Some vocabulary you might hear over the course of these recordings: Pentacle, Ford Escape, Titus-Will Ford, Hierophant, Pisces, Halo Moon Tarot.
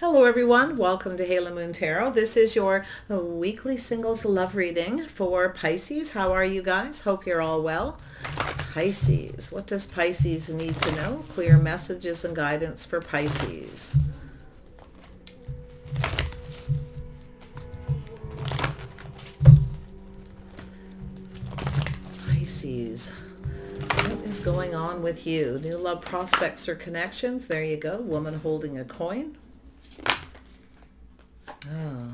Hello everyone, welcome to Halo Moon Tarot. This is your weekly singles love reading for Pisces. How are you guys? Hope you're all well. Pisces, what does Pisces need to know? Clear messages and guidance for Pisces. Pisces, what is going on with you? New love prospects or connections? There you go, woman holding a coin. Oh,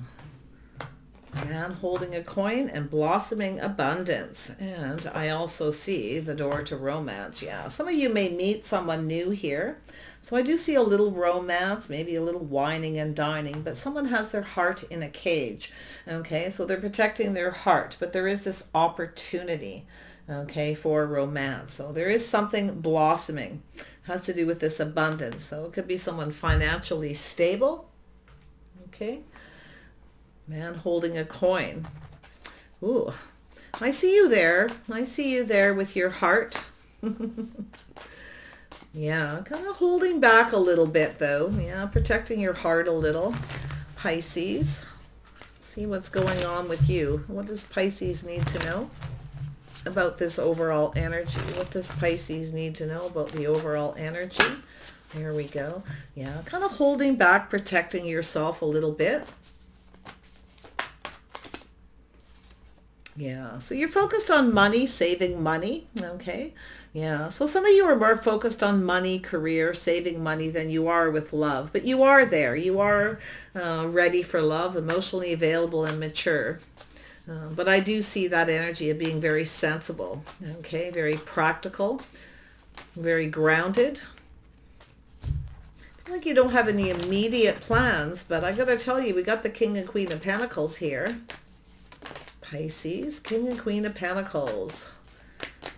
man holding a coin and blossoming abundance. And I also see the door to romance. Yeah, some of you may meet someone new here. So I do see a little romance, maybe a little whining and dining, but someone has their heart in a cage. Okay, so they're protecting their heart, but there is this opportunity, okay, for romance. So there is something blossoming. It has to do with this abundance. So it could be someone financially stable. Okay, man holding a coin. Ooh, I see you there. I see you there with your heart. Yeah, kind of holding back a little bit though. Yeah, protecting your heart a little. Pisces, see what's going on with you. What does Pisces need to know about this overall energy? What does Pisces need to know about the overall energy? There we go. Yeah, kind of holding back, protecting yourself a little bit. Yeah, so you're focused on money, saving money, okay? Yeah, so some of you are more focused on money, career, saving money than you are with love. But you are there. You are ready for love, emotionally available and mature. But I do see that energy of being very sensible, okay? Very practical, very grounded. Like you don't have any immediate plans, but I gotta tell you, we got the King and Queen of Pentacles here. Pisces, King and Queen of Pentacles. Let's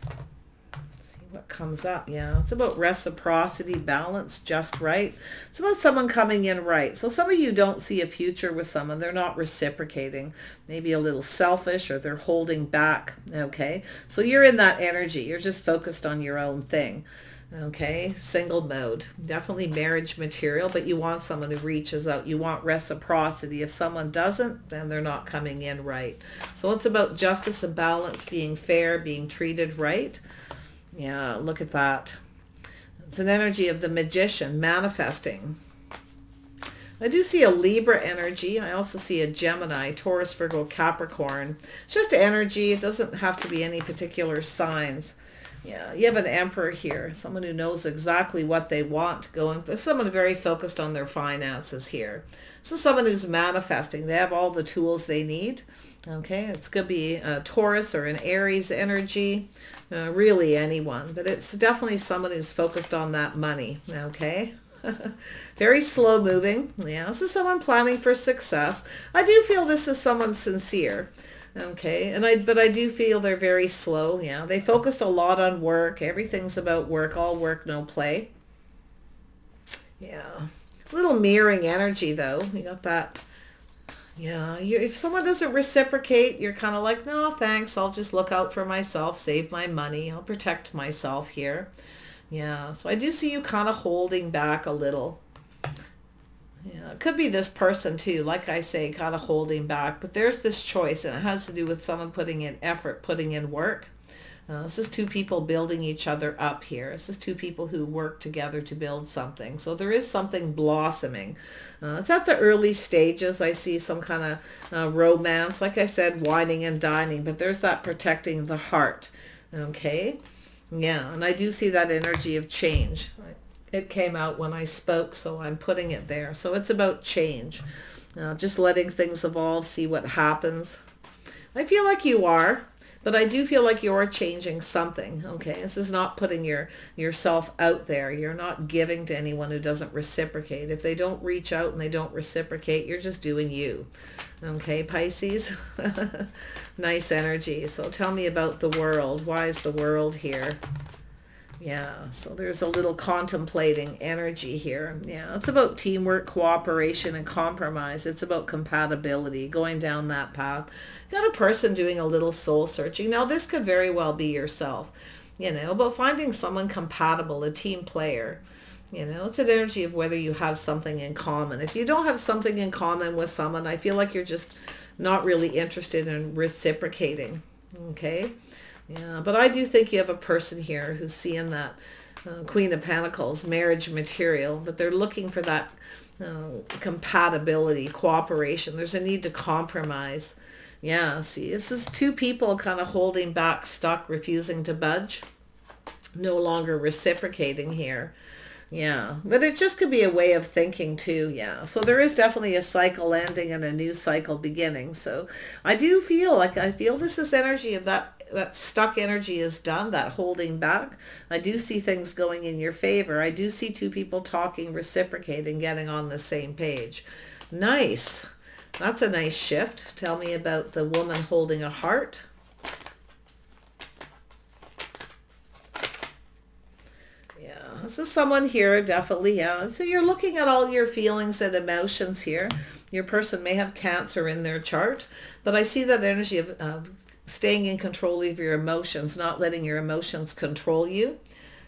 see what comes up. Yeah, it's about reciprocity, balance, just right. It's about someone coming in right. So some of you don't see a future with someone. They're not reciprocating. Maybe a little selfish, or they're holding back. Okay, so you're in that energy. You're just focused on your own thing. Okay, single mode, definitely marriage material, but you want someone who reaches out. You want reciprocity. If someone doesn't, then they're not coming in right. So it's about justice and balance, being fair, being treated right. Yeah, look at that. It's an energy of the magician, manifesting. I do see a Libra energy. I also see a Gemini, Taurus, Virgo, Capricorn. It's just energy. It doesn't have to be any particular signs. Yeah, you have an emperor here, someone who knows exactly what they want going, someone very focused on their finances here. So someone who's manifesting, they have all the tools they need. Okay, it's going to be a Taurus or an Aries energy, really anyone, but it's definitely someone who's focused on that money. Okay. Very slow moving. Yeah, this is someone planning for success. I do feel this is someone sincere. Okay, but I do feel they're very slow. Yeah, they focus a lot on work. Everything's about work, all work, no play. Yeah, little mirroring energy though. You got that. Yeah, if someone doesn't reciprocate, you're kind of like, no thanks, I'll just look out for myself, save my money, I'll protect myself here. Yeah, so I do see you kind of holding back a little. Yeah, it could be this person too, like I say, kind of holding back. But there's this choice, and it has to do with someone putting in effort, putting in work. This is two people building each other up here. This is two people who work together to build something. So there is something blossoming. It's at the early stages. I see some kind of romance, like I said, whining and dining. But there's that protecting the heart, okay? Yeah, and I do see that energy of change. It came out when I spoke, so I'm putting it there. So it's about change, just letting things evolve, see what happens. I feel like you are, but I do feel like you're changing something. Okay, this is not putting yourself out there. You're not giving to anyone who doesn't reciprocate. If they don't reach out and they don't reciprocate, you're just doing you. Okay, Pisces. Nice energy. So tell me about the world. Why is the world here? Yeah, so there's a little contemplating energy here. Yeah, it's about teamwork, cooperation, and compromise. It's about compatibility, going down that path. Got a person doing a little soul searching. Now, this could very well be yourself, you know, but finding someone compatible, a team player. You know, it's an energy of whether you have something in common. If you don't have something in common with someone, I feel like you're just not really interested in reciprocating. Okay. Yeah, but I do think you have a person here who's seeing that Queen of Pentacles, marriage material, but they're looking for that compatibility, cooperation. There's a need to compromise. Yeah, see, this is two people kind of holding back, stuck, refusing to budge, no longer reciprocating here. Yeah, but it just could be a way of thinking too. Yeah, so there is definitely a cycle ending and a new cycle beginning. So I do feel like, I feel this is energy of that stuck energy is done, that holding back. I do see things going in your favor. I do see two people talking, reciprocating, getting on the same page. Nice. That's a nice shift. Tell me about the woman holding a heart. This is someone here, definitely, yeah. So you're looking at all your feelings and emotions here. Your person may have Cancer in their chart, but I see that energy of staying in control of your emotions, not letting your emotions control you.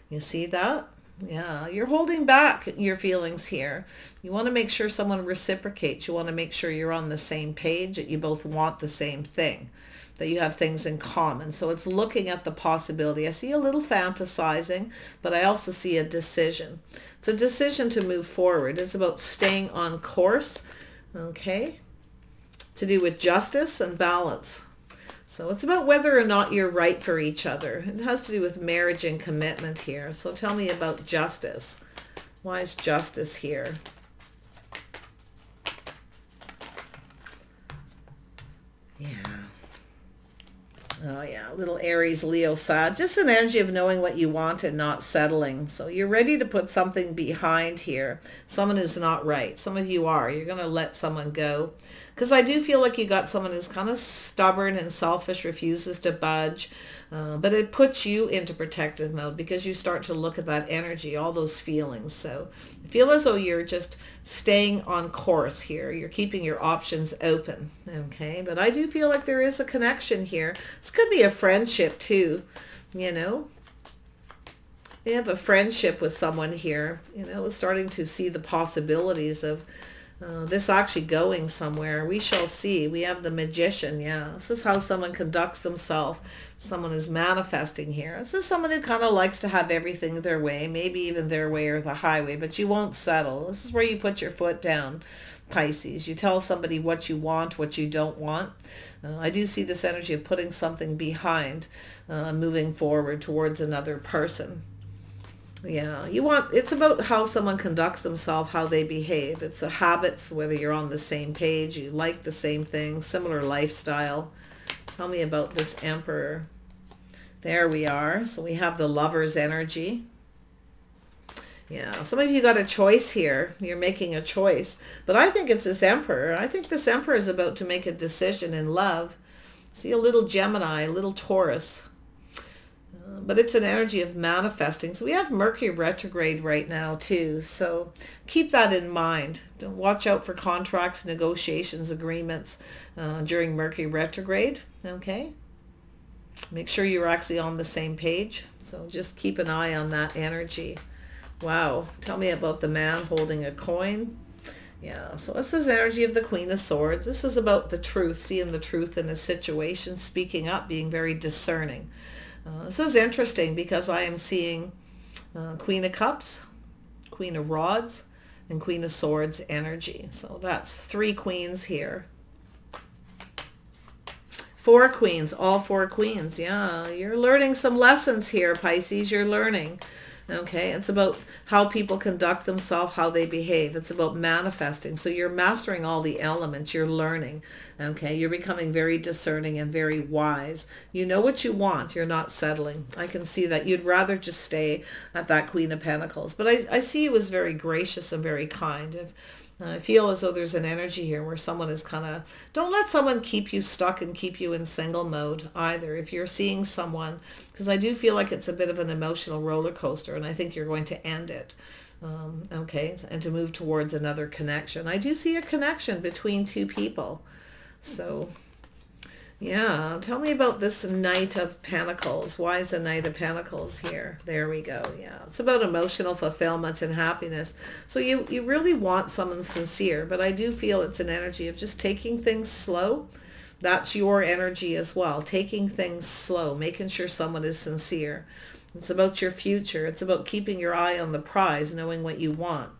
You see that? Yeah, you're holding back your feelings here. You want to make sure someone reciprocates. You want to make sure you're on the same page, that you both want the same thing, that you have things in common. So it's looking at the possibility. I see a little fantasizing, but I also see a decision. It's a decision to move forward. It's about staying on course, okay? To do with justice and balance. So it's about whether or not you're right for each other. It has to do with marriage and commitment here. So tell me about justice. Why is justice here? Yeah. Oh yeah, little Aries, Leo, Sag. Just an energy of knowing what you want and not settling. So you're ready to put something behind here. Someone who's not right. Some of you are. You're going to let someone go. Because I do feel like you got someone who's kind of stubborn and selfish, refuses to budge. But it puts you into protective mode because you start to look at that energy, all those feelings. So I feel as though you're just staying on course here. You're keeping your options open. Okay, but I do feel like there is a connection here. This could be a friendship too, you know. They have a friendship with someone here, you know, starting to see the possibilities of this actually going somewhere. We shall see. We have the Magician, yeah. This is how someone conducts themselves. Someone is manifesting here. This is someone who kind of likes to have everything their way, maybe even their way or the highway, but you won't settle. This is where you put your foot down, Pisces. You tell somebody what you want, what you don't want. I do see this energy of putting something behind, moving forward towards another person. Yeah, you want, it's about how someone conducts themselves, how they behave. It's the habits, whether you're on the same page, you like the same thing, similar lifestyle. Tell me about this Emperor. There we are. So we have the Lover's energy. Yeah, some of you got a choice here. You're making a choice. But I think it's this Emperor. I think this Emperor is about to make a decision in love. See a little Gemini, a little Taurus. But it's an energy of manifesting. So we have Mercury retrograde right now too. So keep that in mind. Don't, watch out for contracts, negotiations, agreements during Mercury retrograde. Okay. Make sure you're actually on the same page. So just keep an eye on that energy. Wow. Tell me about the man holding a coin. Yeah, so this is energy of the Queen of Swords. This is about the truth, seeing the truth in a situation, speaking up, being very discerning. This is interesting because I am seeing Queen of Cups, Queen of Rods, and Queen of Swords energy. So that's three queens here. Four queens, all four queens. Yeah, you're learning some lessons here, Pisces. You're learning. Okay, it's about how people conduct themselves, how they behave. It's about manifesting. So you're mastering all the elements. You're learning. Okay, you're becoming very discerning and very wise. You know what you want. You're not settling. I can see that. You'd rather just stay at that Queen of Pentacles. But I see you as very gracious and very kind. I feel as though there's an energy here where someone is kind of, don't let someone keep you stuck and keep you in single mode either. If you're seeing someone, because I do feel like it's a bit of an emotional roller coaster and I think you're going to end it. Okay, and to move towards another connection. I do see a connection between two people. So Yeah, tell me about this Knight of Pentacles. Why is the Knight of Pentacles here? There we go. Yeah, it's about emotional fulfillment and happiness. So you really want someone sincere, but I do feel it's an energy of just taking things slow. That's your energy as well, taking things slow, making sure someone is sincere. It's about your future. It's about keeping your eye on the prize, knowing what you want.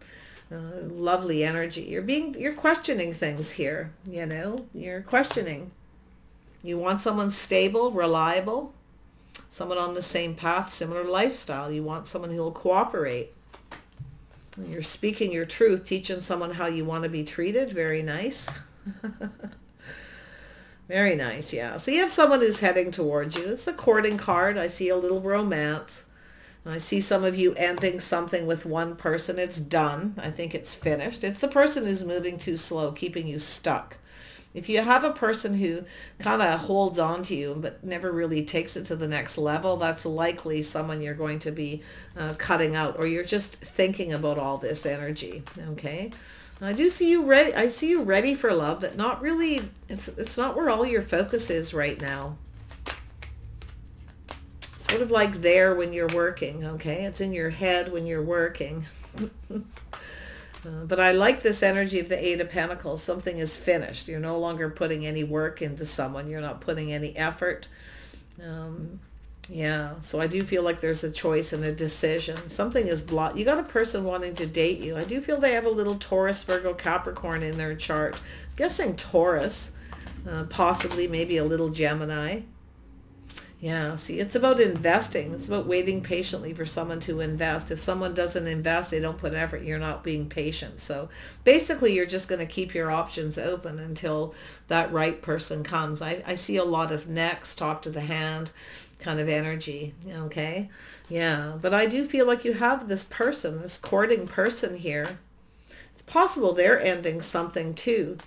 Lovely energy. You're questioning things here, you know, you're questioning. You want someone stable, reliable, someone on the same path, similar lifestyle. You want someone who will cooperate. You're speaking your truth, teaching someone how you want to be treated. Very nice. Very nice, yeah. So you have someone who's heading towards you. It's a courting card. I see a little romance. I see some of you ending something with one person. It's done. I think it's finished. It's the person who's moving too slow, keeping you stuck. If you have a person who kind of holds on to you but never really takes it to the next level, that's likely someone you're going to be cutting out, or you're just thinking about all this energy. Okay, I do see you ready. I see you ready for love, but not really. It's not where all your focus is right now. It's sort of like there when you're working. Okay, it's in your head when you're working. But I like this energy of the Eight of Pentacles. Something is finished. You're no longer putting any work into someone. You're not putting any effort. Yeah, so I do feel like there's a choice and a decision. Something is blocked. You got a person wanting to date you. I do feel they have a little Taurus, Virgo, Capricorn in their chart. I'm guessing Taurus, possibly maybe a little Gemini. Yeah, see, it's about investing. It's about waiting patiently for someone to invest. If someone doesn't invest, they don't put effort, you're not being patient. So basically, you're just going to keep your options open until that right person comes. I see a lot of next, top to the hand kind of energy, okay? Yeah, but I do feel like you have this person, this courting person here. It's possible they're ending something too.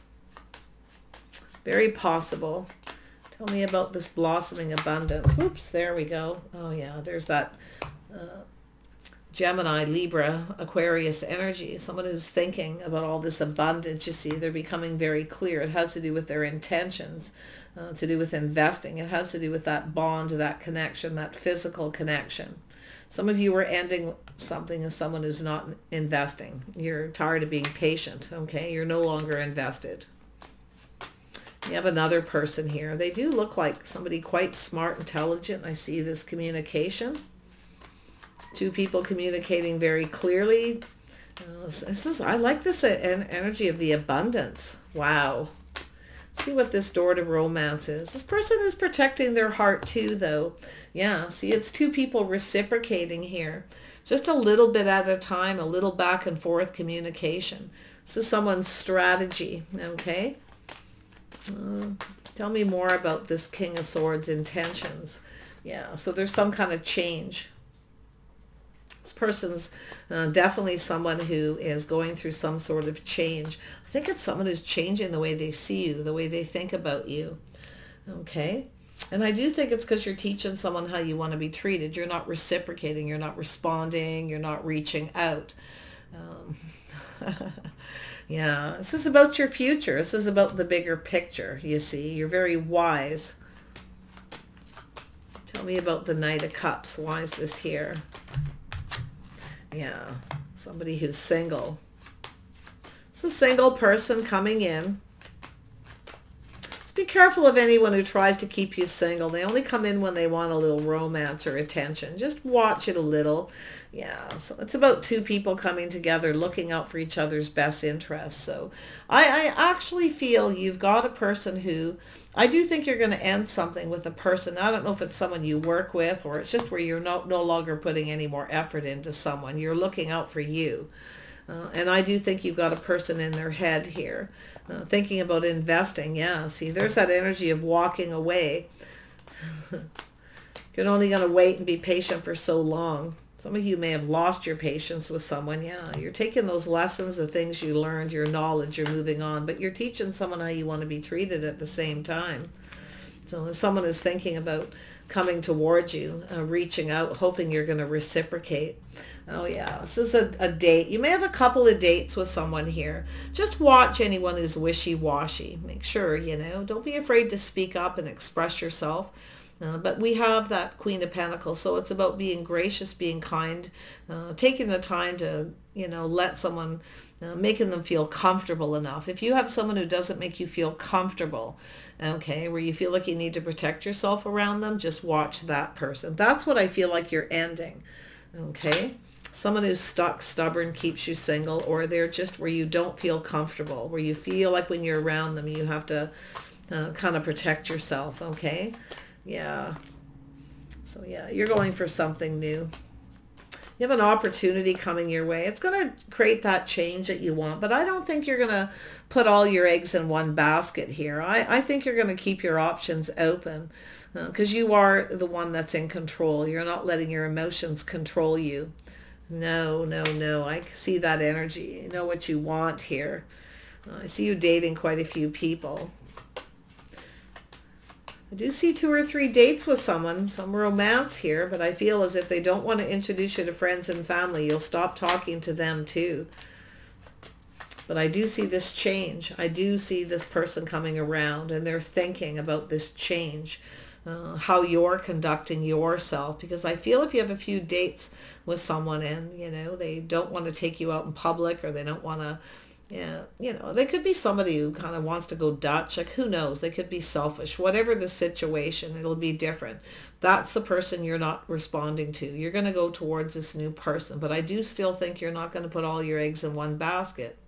Very possible. Tell me about this blossoming abundance. Oops, there we go. Oh yeah, there's that Gemini, Libra, Aquarius energy. Someone who's thinking about all this abundance, you see, they're becoming very clear. It has to do with their intentions, to do with investing. It has to do with that bond, that connection, that physical connection. Some of you are ending something as someone who's not investing. You're tired of being patient, okay? You're no longer invested. You have another person here. They do look like somebody quite smart, intelligent. I see this communication. Two people communicating very clearly. This is, I like this energy of the abundance. Wow. See what this door to romance is. This person is protecting their heart too, though. Yeah, see, it's two people reciprocating here. Just a little bit at a time, a little back and forth communication. This is someone's strategy, okay? Tell me more about this King of Swords intentions. Yeah, so there's some kind of change. This person's definitely someone who is going through some sort of change. I think it's someone who's changing the way they see you, the way they think about you. Okay, and I do think it's because you're teaching someone how you want to be treated. You're not reciprocating, you're not responding, you're not reaching out. Yeah, this is about your future. This is about the bigger picture, you see. You're very wise. Tell me about the Knight of Cups. Why is this here? Yeah, somebody who's single. It's a single person coming in. Just be careful of anyone who tries to keep you single. They only come in when they want a little romance or attention. Just watch it a little. Yeah, so it's about two people coming together, looking out for each other's best interests. So I actually feel you've got a person who, I do think you're going to end something with a person. I don't know if it's someone you work with, or it's just where you're no longer putting any more effort into someone. You're looking out for you. And I do think you've got a person in their head here, thinking about investing. Yeah, see, there's that energy of walking away. You're only going to wait and be patient for so long. Some of you may have lost your patience with someone. Yeah, you're taking those lessons, the things you learned, your knowledge, you're moving on, but you're teaching someone how you want to be treated at the same time. So when someone is thinking about coming towards you, reaching out, hoping you're going to reciprocate. Oh yeah, this is a date. You may have a couple of dates with someone here. Just watch anyone who's wishy-washy. Make sure, you know, don't be afraid to speak up and express yourself. But we have that Queen of Pentacles, so it's about being gracious, being kind, taking the time to, you know, let someone, making them feel comfortable enough. If you have someone who doesn't make you feel comfortable, okay, where you feel like you need to protect yourself around them, just watch that person. That's what I feel like you're ending, okay? Someone who's stuck, stubborn, keeps you single, or they're just where you don't feel comfortable, where you feel like when you're around them, you have to kind of protect yourself, okay? Yeah, so yeah, you're going for something new. You have an opportunity coming your way. It's going to create that change that you want, but I don't think you're going to put all your eggs in one basket here. I think you're going to keep your options open because you are the one that's in control. You're not letting your emotions control you. No, no, no. I see that energy. You know what you want here. I see you dating quite a few people. I do see 2 or 3 dates with someone, some romance here, but I feel as if they don't want to introduce you to friends and family. You'll stop talking to them too. But I do see this change. I do see this person coming around and they're thinking about this change, how you're conducting yourself, because I feel if you have a few dates with someone and, you know, they don't want to take you out in public, or they don't want to, yeah, you know, they could be somebody who kind of wants to go Dutch. Like, who knows? They could be selfish. Whatever the situation, it'll be different. That's the person you're not responding to. You're going to go towards this new person. But I do still think you're not going to put all your eggs in one basket.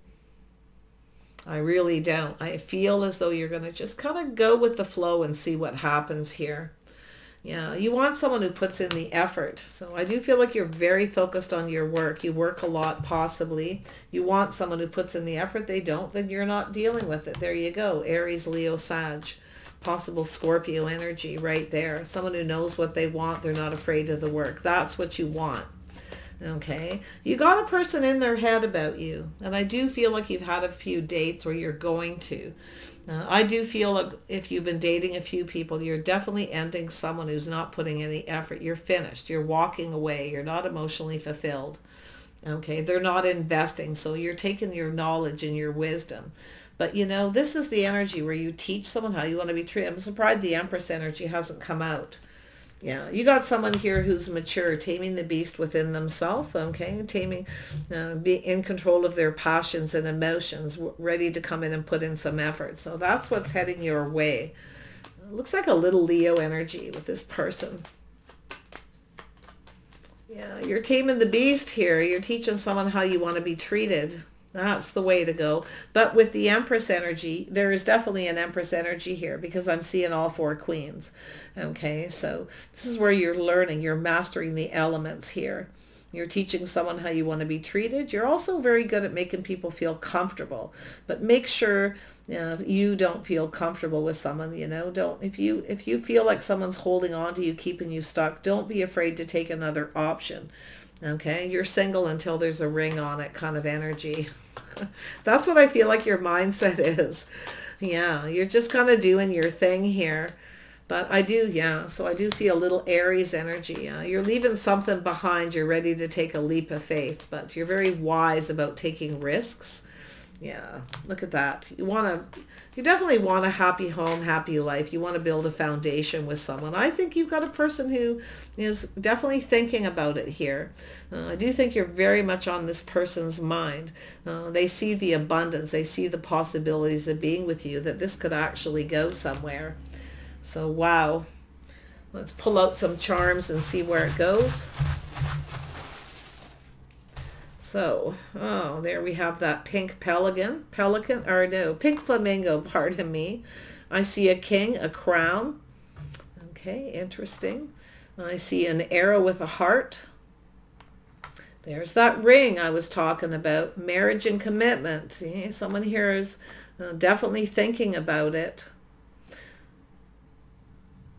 I really don't. I feel as though you're going to just kind of go with the flow and see what happens here. Yeah, you want someone who puts in the effort. So I do feel like you're very focused on your work. You work a lot, possibly. You want someone who puts in the effort. They don't, then you're not dealing with it. There you go. Aries, Leo, Sag. Possible Scorpio energy right there. Someone who knows what they want. They're not afraid of the work. That's what you want. Okay, you got a person in their head about you, and I do feel like you've had a few dates, or you're going to. I do feel like if you've been dating a few people, you're definitely ending someone who's not putting any effort. You're finished. You're walking away. You're not emotionally fulfilled. Okay, they're not investing, so you're taking your knowledge and your wisdom. But, you know, this is the energy where you teach someone how you want to be treated. I'm surprised the Empress energy hasn't come out. Yeah, you got someone here who's mature, taming the beast within themselves, okay? Taming, being in control of their passions and emotions, ready to come in and put in some effort. So that's what's heading your way. Looks like a little Leo energy with this person. Yeah, you're taming the beast here. You're teaching someone how you want to be treated. That's the way to go. But with the Empress energy, there is definitely an Empress energy here, because I'm seeing all 4 queens. Okay, so this is where you're learning, you're mastering the elements here. You're teaching someone how you want to be treated. You're also very good at making people feel comfortable, but make sure, you know, if you don't feel comfortable with someone, you know, don't, if you feel like someone's holding on to you, keeping you stuck, don't be afraid to take another option. Okay, you're single until there's a ring on it kind of energy. That's what I feel like your mindset is. Yeah, you're just kind of doing your thing here. But I do, yeah, so I do see a little Aries energy. You're leaving something behind. You're ready to take a leap of faith, but you're very wise about taking risks. Yeah, look at that. You definitely want a happy home, happy life. You want to build a foundation with someone. I think you've got a person who is definitely thinking about it here. I do think you're very much on this person's mind. They see the abundance. They see the possibilities of being with you, that this could actually go somewhere. So, wow. Let's pull out some charms and see where it goes. So, oh, there we have that pink pelican, or no, pink flamingo, pardon me. I see a king, a crown. Okay, interesting. I see an arrow with a heart. There's that ring I was talking about, marriage and commitment. See, someone here is definitely thinking about it.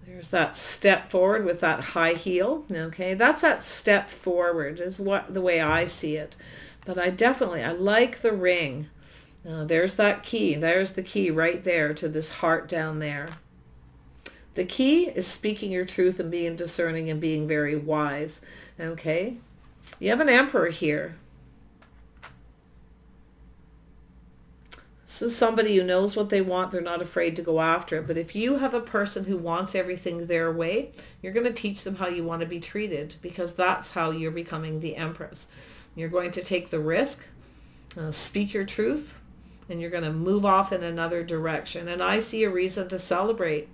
There's that step forward with that high heel. Okay, that's that step forward is what the way I see it. But I like the ring. There's that key. There's the key right there to this heart down there. The key is speaking your truth and being discerning and being very wise. Okay. You have an Emperor here. This is somebody who knows what they want. They're not afraid to go after it. But if you have a person who wants everything their way, you're going to teach them how you want to be treated, because that's how you're becoming the Empress. You're going to take the risk, speak your truth, and you're going to move off in another direction. And I see a reason to celebrate.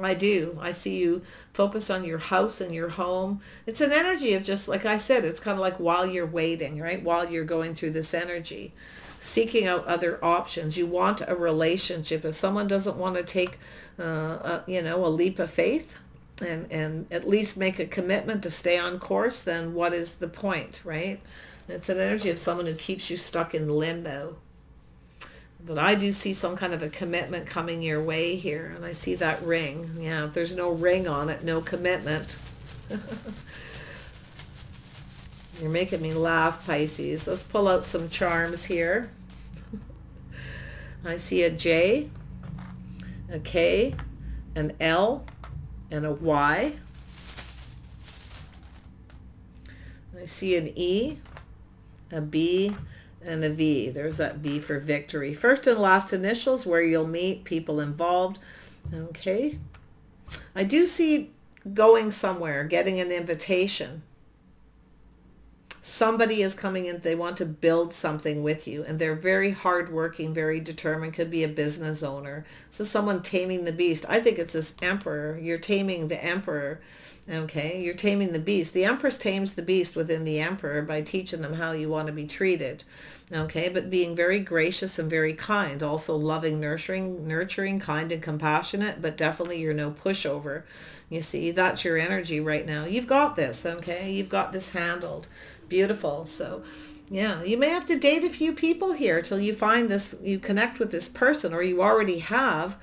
I do. I see you focused on your house and your home. It's an energy of just, like I said, it's kind of like while you're waiting, right? While you're going through this energy, seeking out other options. You want a relationship. If someone doesn't want to take, you know, a leap of faith and at least make a commitment to stay on course, then what is the point, right? It's an energy of someone who keeps you stuck in limbo. But I do see some kind of a commitment coming your way here. And I see that ring. Yeah, if there's no ring on it, no commitment. You're making me laugh, Pisces. Let's pull out some charms here. I see a J, a K, an L, and a Y. I see an E, a B, and a V. There's that V for victory. First and last initials, where you'll meet, people involved. Okay. I do see going somewhere, getting an invitation. Somebody is coming in. They want to build something with you, and they're very hardworking, very determined. Could be a business owner. So someone taming the beast. I think it's this Emperor. You're taming the Emperor. Okay, you're taming the beast. The Empress tames the beast within the Emperor by teaching them how you want to be treated. Okay, but being very gracious and very kind, also loving, nurturing, kind and compassionate, but definitely you're no pushover. You see, that's your energy right now. You've got this, okay? You've got this handled. Beautiful. So, yeah, you may have to date a few people here till you find this, you connect with this person, or you already have,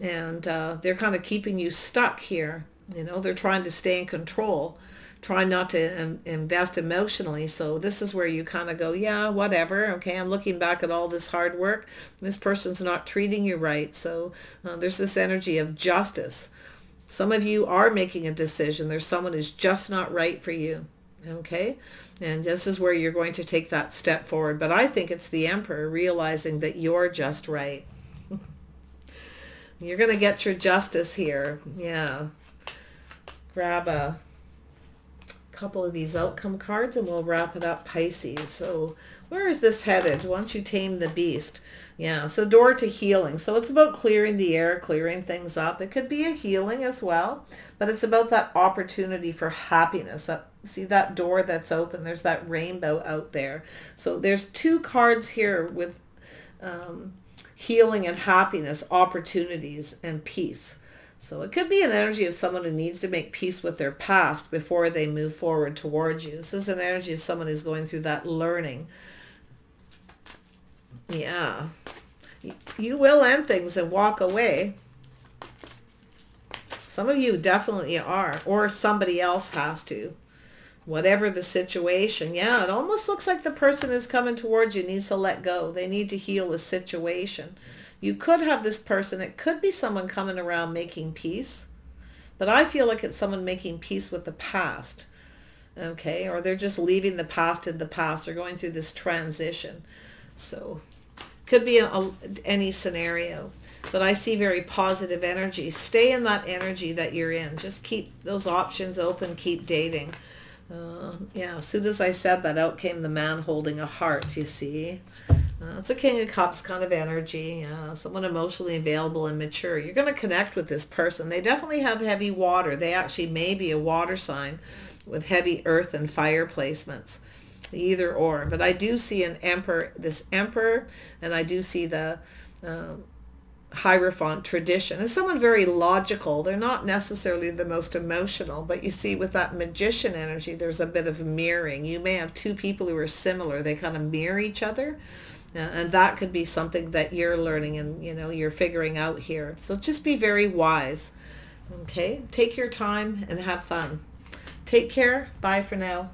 and they're kind of keeping you stuck here. You know, they're trying to stay in control, trying not to invest emotionally. So this is where you kind of go, yeah, whatever. Okay, I'm looking back at all this hard work. This person's not treating you right. So there's this energy of justice. Some of you are making a decision. There's someone who's just not right for you. Okay, and this is where you're going to take that step forward. But I think it's the Emperor realizing that you're just right. You're going to get your justice here. Yeah. Grab a couple of these outcome cards and we'll wrap it up, Pisces. So where is this headed? Once you tame the beast. Yeah, so door to healing. So it's about clearing the air, clearing things up. It could be a healing as well, but it's about that opportunity for happiness. See that door that's open? There's that rainbow out there. So there's two cards here with healing and happiness, opportunities and peace. So it could be an energy of someone who needs to make peace with their past before they move forward towards you. This is an energy of someone who's going through that learning. Yeah. You will end things and walk away. Some of you definitely are, or somebody else has to. Whatever the situation, yeah, it almost looks like the person who's coming towards you needs to let go. They need to heal the situation. You could have this person, it could be someone coming around making peace, but I feel like it's someone making peace with the past, okay? Or they're just leaving the past in the past. They're going through this transition. So could be any scenario, but I see very positive energy. Stay in that energy that you're in. Just keep those options open, keep dating. Yeah, as soon as I said that, out came the man holding a heart, you see. It's a King of Cups kind of energy. Someone emotionally available and mature. You're going to connect with this person. They definitely have heavy water. They actually may be a water sign with heavy earth and fire placements. Either or. But I do see an Emperor, this Emperor, and I do see the Hierophant tradition. It's someone very logical. They're not necessarily the most emotional, but you see with that Magician energy, there's a bit of mirroring. You may have two people who are similar. They kind of mirror each other. And that could be something that you're learning and, you know, you're figuring out here. So just be very wise. Okay. Take your time and have fun. Take care. Bye for now.